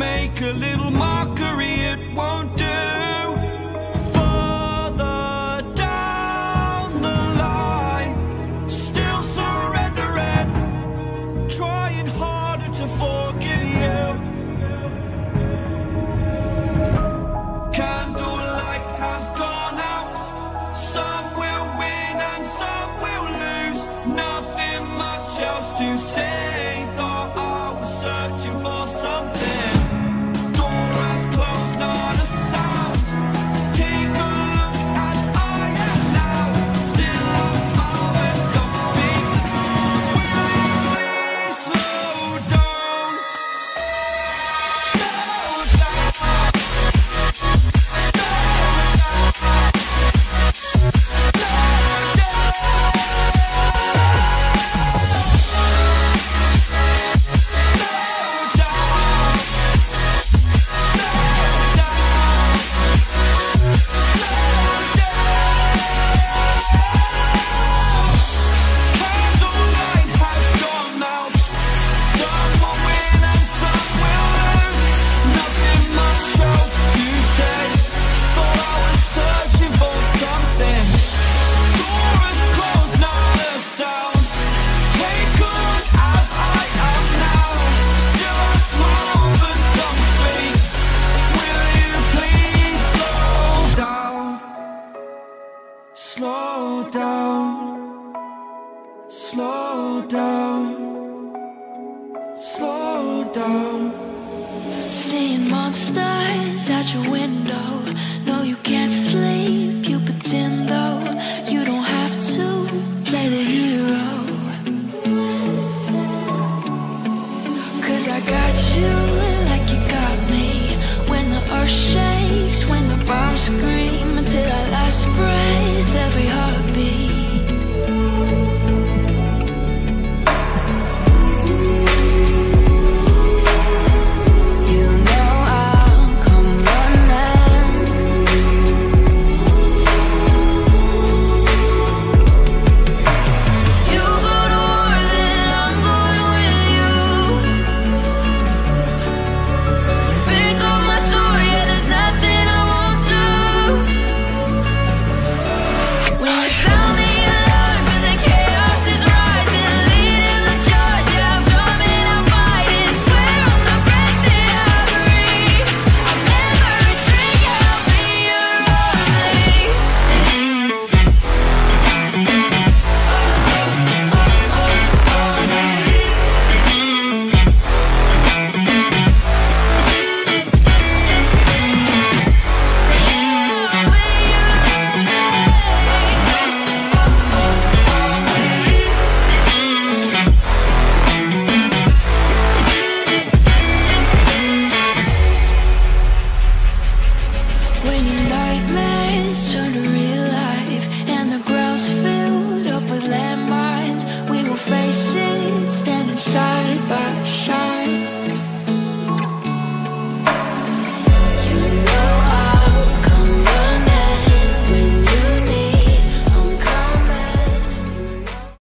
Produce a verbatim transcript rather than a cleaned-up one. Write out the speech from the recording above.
make a little mockery, it won't do. Further down the line, still surrendering, trying harder to forgive you. Candlelight has gone out, some will win and some will lose. Nothing much else to say. Slow down, slow down, slow down. Seeing monsters out your window, no you can't.